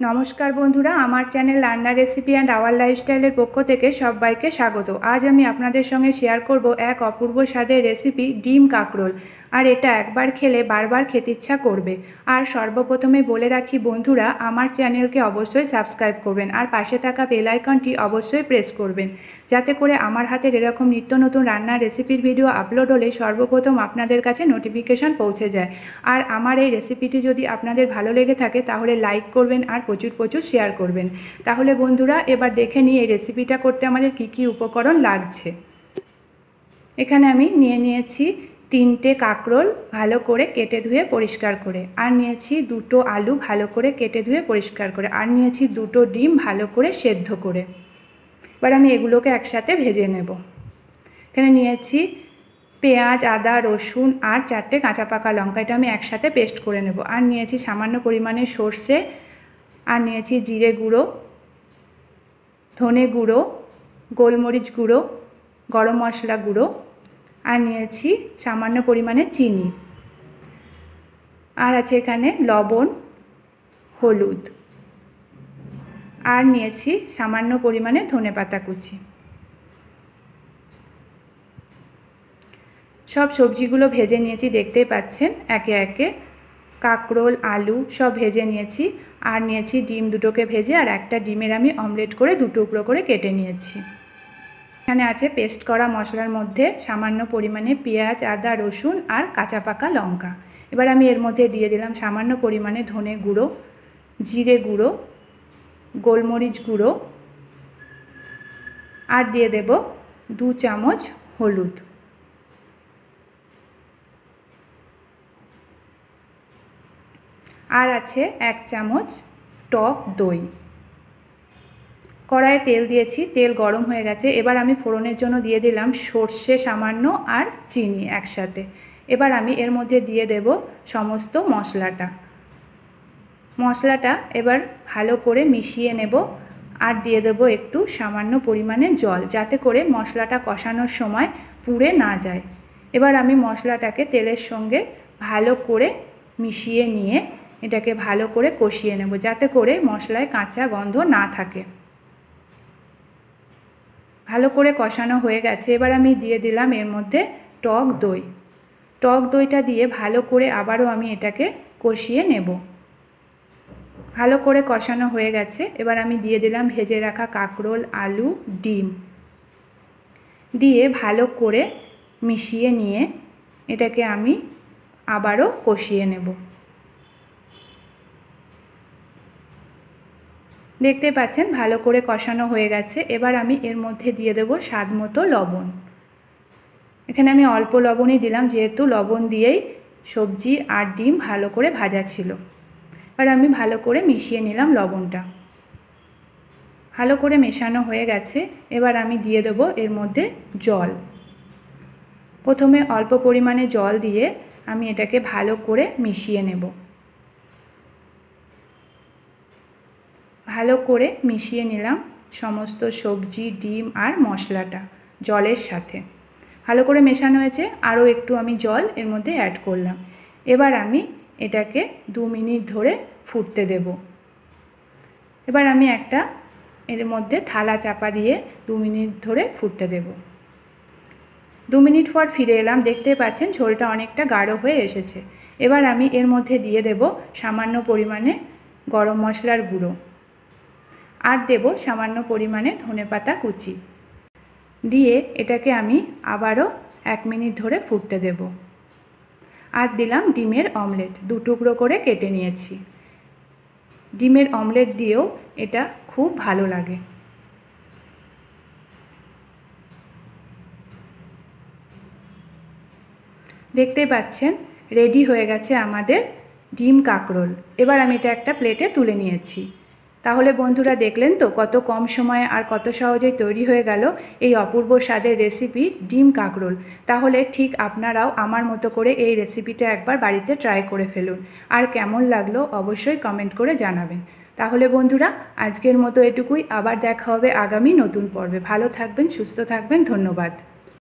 नमस्कार बंधुरा आमार चैनल रान्ना रेसिपी एंड आवर लाइफस्टाइल पक्ष थेके सबाइके स्वागत। आज आमी आपनादेर संगे शेयर करब एक अपूर्व स्वादेर रेसिपि डिम काकरोल। और एटा एकबार खेले बार बार खेते इच्छा करबे। और सर्वप्रथमे बोले राखी बंधुरा आमार चैनलके अवश्यई सबस्क्राइब करबेन और पाशे थाका बेल आइकनटी अवश्यई प्रेस करबेन जाते करे आमार हातेर एरकम नित्य नतुन रान्नार रेसिपिर भिडियो आपलोड होले सर्वप्रथम आपनादेर काछे नोटिफिकेशन पौंछे जाय। और आमार एई रेसिपिटी जोदि आपनादेर भालो लेगे थाके ताहले लाइक करबेन और प्रचुर प्रचुर शेयर करबें। ताहले बंधुरा एबार देखे निई रेसिपिटा करते आमादेर कि कि उपकरण लागछे। एखाने आमी निये नियेछि तीनटे काकरोल भालो करे केटे धुए परिष्कार करे आर नियेछि दुटो आलू भालो करे केटे धुए परिष्कार करे आर नियेछि दुटो डिम भालो करे सेद्धो करे। एबार आमी एगुलोके एकसाथे भेजे नेब। एखाने नियेछि पेंयाज आदा रसुन और चारटे काँचा पाका लंका, एटा आमी एकसाथे पेस्ट करे नेब। आर नियेछि सामान्य परिमाणे सर्षे और नियेछि जिरे गुड़ो, धने गुड़ो, गोलमरिच गुड़ो, गरम मसला गुड़ो और नियेछि सामान्य परिमाणे चीनी और आछे एखाने लवण, हलुद और नियेछि सामान्य परिमाणे धने पाता कुचि। सब सब्जीगुलो भेजे नियेछि, देखतेई पाच्छेन एके एके काकरोल आलू सब भेजे नियेछि और नियेछि डिम दुटोके भेजे और एकटा डिमेर आमी अमलेट करे दु टुकरो करे केटे नियेछि। एखाने आछे पेस्ट करा मशलार मध्य सामान्य परिमाणे पेंयाज आदा रसुन और काँचा पाका लंका। एबार आमी एर मध्य दिए दिलाम सामान्य परिमाणे धने गुड़ो, जिरे गुड़ो, गोलमरिच गुड़ो और दिए देब दो चामच हलुद। आर आछे एक चामच टक दई। कड़ाए तेल दिएछि, तेल गरम हो गेछे। एबार आमी फोड़नेर जोन्नो दिए दिलाम सर्षे सामान्य और चीनी एकसाथे। एबार आमी एर मध्य दिए देब समस्त मसलाटा। मसलाटा एबार भालो करे मिशिए नेब और दिए देब एकटू सामान्य परिमाणे जल जाते करे मसलाटा कषानोर समय पुड़े ना जाय। एबार आमी मसलाटाके तेलेर संगे भालो करे मिशिए निये एटाके भालो करे कषिए नेब जाते करे मसलाय काँचा गन्ध ना थाके। भालो करे कषानो हये गेछे। एबार आमी दिए दिलाम एर मध्य टक दई। टक दईटा दिए भालो करे आबारो आमी एटाके कषिए नेब। भालो करे कषानो हये गेछे। एबार आमी दिए दिलाम भेजे राखा काकरोल आलू डिम दिए भालो करे मिशिए निये एटाके आमी आबारो कषिए नेब। देखते पाच्छेन भालो करे कषानो हये गेछे। एबार आमी एर मध्य दिए देब स्वादमतो लवण। एखाने आमी अल्प लवणई दिलाम जेहेतु लवण दिएई सब्जी आर डिम भालो करे भाजा छिलो। एबार आमी भालो करे मिशिए निलाम लवणटा। भालो करे मेशानो हये गेछे। एबार आमी दिए देब एर मध्य जल। प्रथमे अल्प परिमाणे जल दिए आमी एटाके भालो करे मिशिए नेब। भालो करे मिशिए निलाम समस्त सब्जी डिम और मसलाटा जलेर साथे। भालो करे मेशानो हयेछे। आरो एकटू आमी जल एर मध्य ऐड करलाम। एबार आमी एटाके 2 मिनिट धरे फुटते देब। एबार आमी एकटा एर मध्य थाला चापा दिए 2 मिनिट धरे फुटते देब। 2 मिनिट पर फिरे एलाम। देखते पाच्छेन झोलटा अनेकटा गाढ़ो हये एसेछे। एबार आमी एर मध्य दिए देब सामान्य परिमाणे गरम मसलार गुँड़ो और देव सामान्य परिमाणे धने पाता कुचि दिए एटाके आमी आबारो 1 मिनिट धरे फुटते देव। और दिलाम डिमेर अमलेट दो टुकरो करे केटे नियेछि। डिमेर अमलेट दिएओ एटा खूब भालो लागे। देखते पाच्छेन रेडी हये गेछे आमादेर डिम काकरोल। एबार आमी एटा एकटा प्लेटे तुले नियेछि। ताहले बंधुरा देखलें तो कत कम समय और कत सहजे तैरी हो गेल एई अपूर्व स्वादेर रेसिपि डिम काकरोल। ताहले ठीक आपनाराओ आमार मतो करे एई रेसिपिटा एकबार बाड़ीते ट्राई करे फेलुन और केमन लागलो अवश्यई कमेंट करे जानाबेन। ताहले बंधुरा आजकेर मतो एटुकुई। आबार देखा होबे आगामी नतून पर्वे। भालो थाकबेन, सुस्थ थाकबेन। धन्यवाद।